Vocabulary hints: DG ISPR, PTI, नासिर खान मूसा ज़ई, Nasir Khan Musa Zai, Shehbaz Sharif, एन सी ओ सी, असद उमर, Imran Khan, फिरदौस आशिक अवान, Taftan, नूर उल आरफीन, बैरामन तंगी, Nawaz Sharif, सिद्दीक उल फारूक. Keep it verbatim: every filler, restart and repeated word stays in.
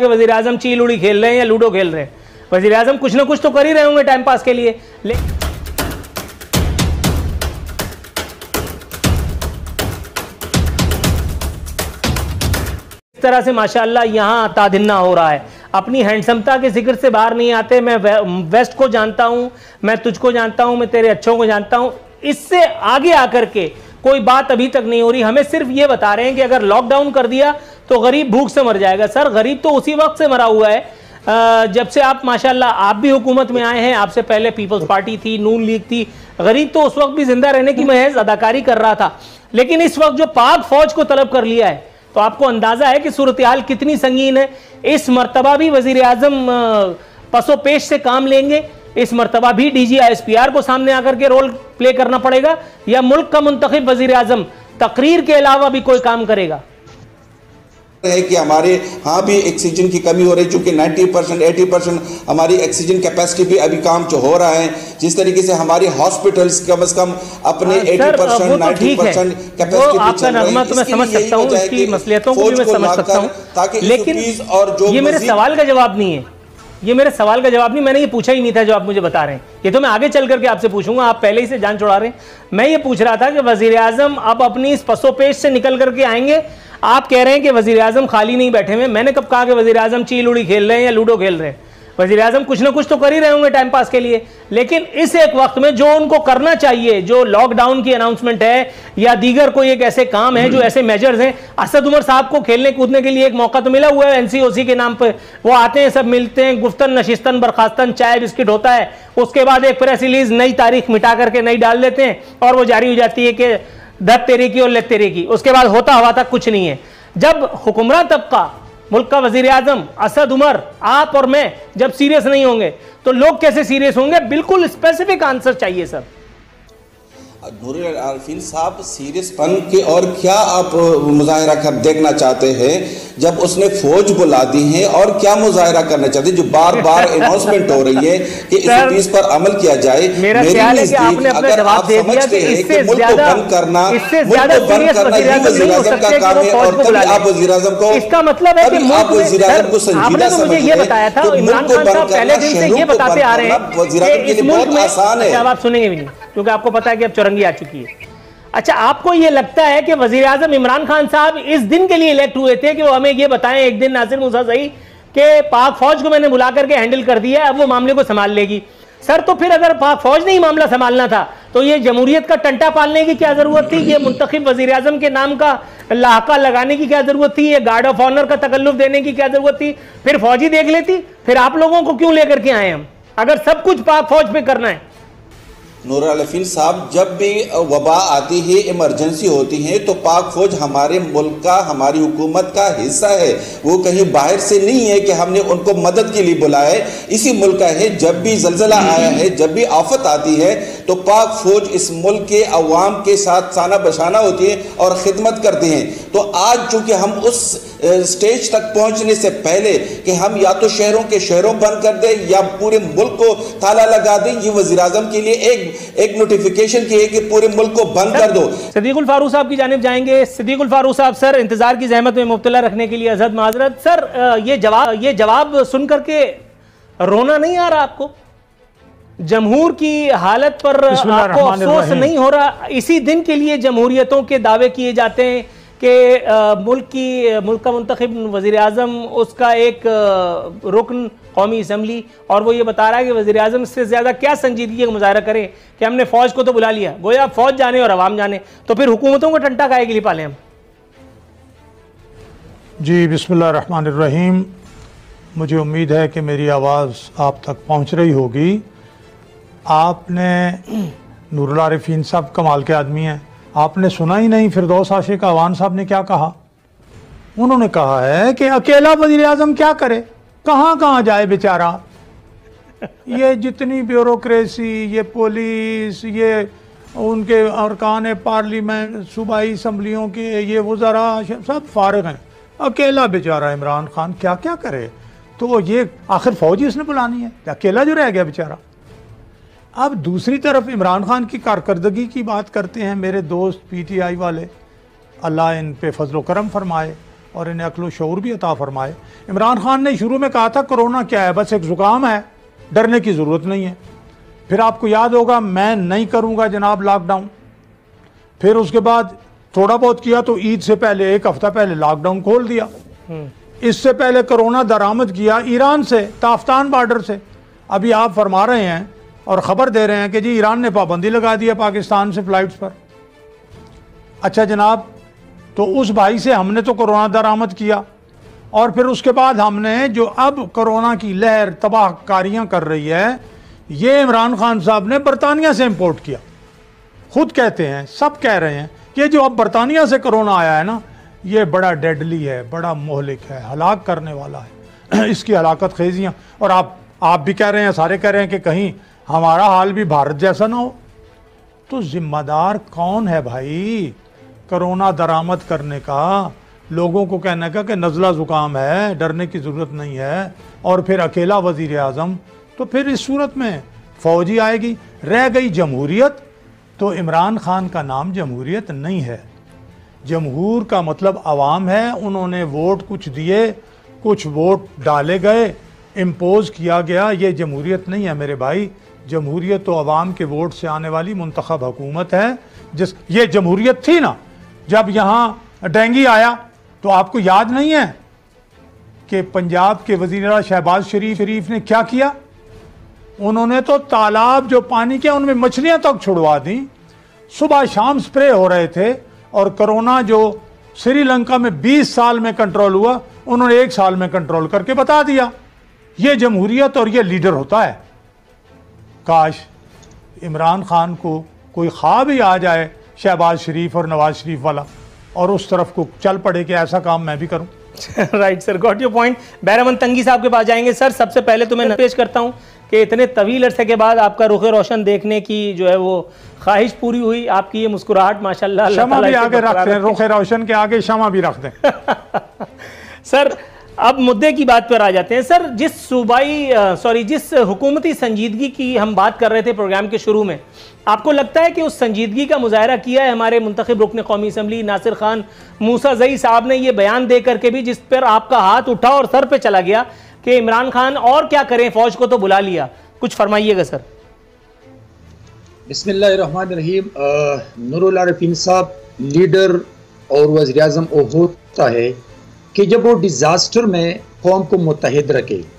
कि वजीर आजम चीलूड़ी खेल रहे हैं या लूडो खेल रहे हैं। वजीर आजम कुछ ना कुछ तो कर ही रहे होंगे टाइम पास के लिए। इस तरह से माशाल्लाह यहाँ तादिन्ना हो रहा है, अपनी हैंडसमता के जिक्र से बाहर नहीं आते। मैं वे, वेस्ट को जानता हूँ, मैं तुझको जानता हूँ, मैं तेरे अच्छों को जानता हूँ, इससे आगे आकर के कोई बात अभी तक नहीं हो रही। हमें सिर्फ ये बता रहे हैं कि अगर लॉकडाउन कर दिया तो गरीब भूख से मर जाएगा। सर, गरीब तो उसी वक्त से मरा हुआ है जब से आप माशाल्लाह आप भी हुकूमत में आए हैं। आपसे पहले पीपल्स पार्टी थी, नून लीग थी, गरीब तो उस वक्त भी जिंदा रहने की महज अदाकारी कर रहा था। लेकिन इस वक्त जो पाक फौज को तलब कर लिया है तो आपको अंदाजा है कि सूरत हाल कितनी संगीन है। इस मरतबा भी वजीर आजम पसो पेश से काम लेंगे, इस मरतबा भी D G I S P R को सामने आकर के रोल प्ले करना पड़ेगा, या मुल्क का मुंतखब वजीर आजम तकरीर के अलावा भी कोई काम करेगा। है कि हमारे यहाँ भी ऑक्सीजन की कमी हो रही है, चूँकि नब्बे परसेंट अस्सी परसेंट हमारी ऑक्सीजन कैपेसिटी भी अभी काम जो हो रहा है। जिस तरीके से हमारी हॉस्पिटल्स कम अज कम अपने अस्सी परसेंट नब्बे परसेंट कैपेसिटी पे चल रही है, तो मैं समझ सकता हूँ इसकी मसलियतों को भी मैं समझ सकता हूँ, ताकि लेकिन और जो ये मेरे सवाल का जवाब नहीं है, ये मेरे सवाल का जवाब नहीं, मैंने ये पूछा ही नहीं था जो आप मुझे बता रहे हैं। ये तो मैं आगे चल करके आपसे पूछूंगा, आप पहले ही से जान छुड़ा रहे हैं। मैं ये पूछ रहा था कि वजीर आजम आप अपनी इस पसोपेश से निकल करके आएंगे। आप कह रहे हैं कि वजीर आजम खाली नहीं बैठे हुए। मैंने कब कहा कि वजीर आजम चील उड़ी खेल रहे हैं या लूडो खेल रहे हैं। वजीर आजम कुछ ना कुछ तो कर ही रहे होंगे टाइम पास के लिए। लेकिन इस एक वक्त में जो उनको करना चाहिए, जो लॉकडाउन की अनाउंसमेंट है या दीगर कोई एक ऐसे काम है जो ऐसे मेजर्स हैं। असद उमर साहब को खेलने कूदने के लिए एक मौका तो मिला हुआ है एन सी ओ सी के नाम पर। वो आते हैं, सब मिलते हैं, गुफ्तन नशिस्तन बर्खास्तन चाय बिस्किट होता है। उसके बाद एक प्रेस रिलीज नई तारीख मिटा करके नई डाल देते हैं और वो जारी हो जाती है कि दत तेरे की और लत तेरे की। उसके बाद होता हुआ था कुछ नहीं है। जब हुक्मरान तबका, मुल्क का वजीर आजम, असद उमर, आप और मैं जब सीरियस नहीं होंगे तो लोग कैसे सीरियस होंगे। बिल्कुल स्पेसिफिक आंसर चाहिए सर। नूर उल आरफीन साहब, सीरियसपन के और क्या आप मुजाहरा कर देखना चाहते हैं? जब उसने फौज बुला दी है और क्या मुजाहरा करना चाहते हैं? जो बार बार अनाउंसमेंट हो रही है कि इस चीज पर अमल किया जाए। मेरा ख्याल है कि आपने अपना जवाब दे दिया कि इससे ज्यादा बंद करना, इससे ज्यादा सीरियस वजीर आजम नहीं हो सकते कि वो फौज को बुलाए। आप वजीर आजम को, इसका मतलब है कि आप वजीर आजम को संजीदा समझ रहे हैं। तो इमरान खान साहब पहले दिन से ये बताते आ रहे हैं वजीर आजम के लिए बहुत आसान है। आप सुनेंगे भी नहीं क्योंकि आपको पता है कि अब चौरंगी आ चुकी है। अच्छा, आपको ये लगता है कि वजीर आजम इमरान खान साहब इस दिन के लिए इलेक्ट हुए थे कि वो हमें ये बताएं एक दिन नासिर मूसा ज़ई के पाक फौज को मैंने बुला करके हैंडल कर दिया है, अब वो मामले को संभाल लेगी? सर, तो फिर अगर पाक फौज ने ही मामला संभालना था तो ये जमहूरियत का टंटा पालने की क्या जरूरत थी? ये मुंतखब वजीर आजम के नाम का लाका लगाने की क्या जरूरत थी? ये गार्ड ऑफ ऑनर का तकल्लुफ देने की क्या जरूरत थी? फिर फौजी देख लेती। फिर आप लोगों को क्यों लेकर के आए हम, अगर सब कुछ पाक फौज पे करना है? नूर उल आरफीन साहब, जब भी वबा आती है, इमरजेंसी होती है, तो पाक फौज हमारे मुल्क का, हमारी हुकूमत का हिस्सा है। वो कहीं बाहर से नहीं है कि हमने उनको मदद के लिए बुलाया है, इसी मुल्क का है। जब भी जलजला आया है, जब भी आफत आती है, तो पाक फौज इस मुल्क के अवाम के साथ साना बशाना होती है और खिदमत करते हैं। तो आज चूँकि हम उस स्टेज तक पहुँचने से पहले कि हम या तो शहरों के शहरों बंद कर दें या पूरे मुल्क को ताला लगा दें, ये वज़ीर आज़म के लिए एक एक नोटिफिकेशन की है कि पूरे मुल्क को बंद कर दो। सिद्दीक उल फारूक साहब की जानिब जाएंगे। सिद्दीक उल फारूक साहब, सर इंतजार की जहमत में मुब्तला रखने के लिए अज़द माजरत। सर, ये जवाब ये जवाब सुन करके रोना नहीं आ रहा आपको? जमहूर की हालत पर आपको अफसोस नहीं हो रहा? इसी दिन के लिए जमहूरियतों के दावे किए जाते हैं कि मुल्क की मुल्क का मुंतखब वज़ीर आज़म, उसका एक रुकन कौमी असम्बली, और वो ये बता रहा है कि वज़ीर आज़म इससे ज़्यादा क्या संजीदगी का मुजाहरा करें कि हमने फ़ौज को तो बुला लिया। गोया फौज जाने और आवाम जाने। तो फिर हुकूमतों को टंटा काहे के लिए पालें हम? जी, बिस्मिल्लाह रहमान रहीम। मुझे उम्मीद है कि मेरी आवाज़ आप तक पहुँच रही होगी। आपने, नूर उल आरफीन साहब कमाल के आदमी हैं, आपने सुना ही नहीं फिरदौस आशिक अवान साहब ने क्या कहा। उन्होंने कहा है कि अकेला वजीर आजम क्या करे, कहाँ कहाँ जाए बेचारा। ये जितनी ब्यूरोक्रेसी, ये पुलिस, ये उनके अरकान पार्लियामेंट, सूबाई असम्बलियों के ये वज़रा सब फारग हैं। अकेला बेचारा इमरान खान क्या क्या करे। तो ये आखिर फौजी उसने बुलानी है, अकेला जो रह गया बेचारा। अब दूसरी तरफ इमरान खान की कारकर्दगी की बात करते हैं मेरे दोस्त पी टी आई वाले, अल्लाह इन पे फजलो करम फरमाए। और इन्हें अक्ल व शऊर भी अता फरमाए। इमरान खान ने शुरू में कहा था कोरोना क्या है, बस एक ज़ुकाम है, डरने की ज़रूरत नहीं है। फिर आपको याद होगा मैं नहीं करूँगा जनाब लॉकडाउन, फिर उसके बाद थोड़ा बहुत किया तो ईद से पहले एक हफ़्ता पहले लॉकडाउन खोल दिया। इससे पहले कोरोना दरामद किया ईरान से, ताफ्तान बॉर्डर से। अभी आप फरमा रहे हैं और ख़बर दे रहे हैं कि जी ईरान ने पाबंदी लगा दी है पाकिस्तान से फ़्लाइट्स पर। अच्छा जनाब, तो उस भाई से हमने तो कोरोना दरामद किया और फिर उसके बाद हमने जो अब कोरोना की लहर तबाहकारियाँ कर रही है, ये इमरान खान साहब ने बरतानिया से इम्पोर्ट किया। खुद कहते हैं, सब कह रहे हैं कि जो अब बरतानिया से कोरोना आया है ना, ये बड़ा डेडली है, बड़ा मोहलिक है, हलाक करने वाला है, इसकी हलाकत खेजियाँ। और आप आप भी कह रहे हैं, सारे कह रहे हैं कि कहीं हमारा हाल भी भारत जैसा ना हो। तो जिम्मेदार कौन है भाई कोरोना दरामद करने का, लोगों को कहने का कि नज़ला ज़ुकाम है, डरने की ज़रूरत नहीं है, और फिर अकेला वज़ीर आज़म? तो फिर इस सूरत में फ़ौजी आएगी। रह गई जमहूरियत, तो इमरान खान का नाम जमहूरियत नहीं है। जमहूर का मतलब आवाम है, उन्होंने वोट कुछ दिए, कुछ वोट डाले गए, इम्पोज़ किया गया, ये जमहूरियत नहीं है मेरे भाई। जमहूरियत तो आवाम के वोट से आने वाली मुंतखब हुकूमत है। जिस ये जमहूरियत थी ना, जब यहाँ डेंगी आया तो आपको याद नहीं है कि पंजाब के वज़ीर-ए-आला शहबाज शरीफ शरीफ ने क्या किया? उन्होंने तो तालाब जो पानी के उनमें मछलियाँ तक छुड़वा दी। सुबह शाम स्प्रे हो रहे थे और कोरोना जो श्रीलंका में बीस साल में कंट्रोल हुआ, उन्होंने एक साल में कंट्रोल करके बता दिया। ये जमहूरियत और ये लीडर होता है। काश इमरान खान को कोई ख्वाब ही आ जाए शहबाज शरीफ और नवाज शरीफ वाला, और उस तरफ को चल पड़े कि ऐसा काम मैं भी करूं। Right sir, got your point. बैरामन तंगी साहब के पास जाएंगे। सर, सबसे पहले तो मैं पेश करता हूं कि इतने तवील अरसे के बाद आपका रुख रोशन देखने की जो है वो ख्वाहिश पूरी हुई। आपकी ये मुस्कुराहट माशाल्लाह, शमा भी आगे रख दें, रुख रोशन के आगे शमा भी रख दें। सर, अब मुद्दे की बात पर आ जाते हैं। सर, जिस सूबाई सॉरी जिस हुकूमती संजीदगी की हम बात कर रहे थे प्रोग्राम के शुरू में, आपको लगता है कि उस संजीदगी का मुजाहरा किया है हमारे मुंतखब रुकन कौमी असम्बली नासिर खान मूसा ज़ई साहब ने, ये बयान दे करके भी जिस पर आपका हाथ उठा और सर पे चला गया कि इमरान खान और क्या करें, फौज को तो बुला लिया? कुछ फरमाइएगा सर। बिस्मिल्लाहिर्रहमानिर्रहीम। नूर उल आरफीन साहब, लीडर और वज़ीर-ए-आज़म वो होता है कि जब वो डिज़ास्टर में कौम को मुतहद रखे।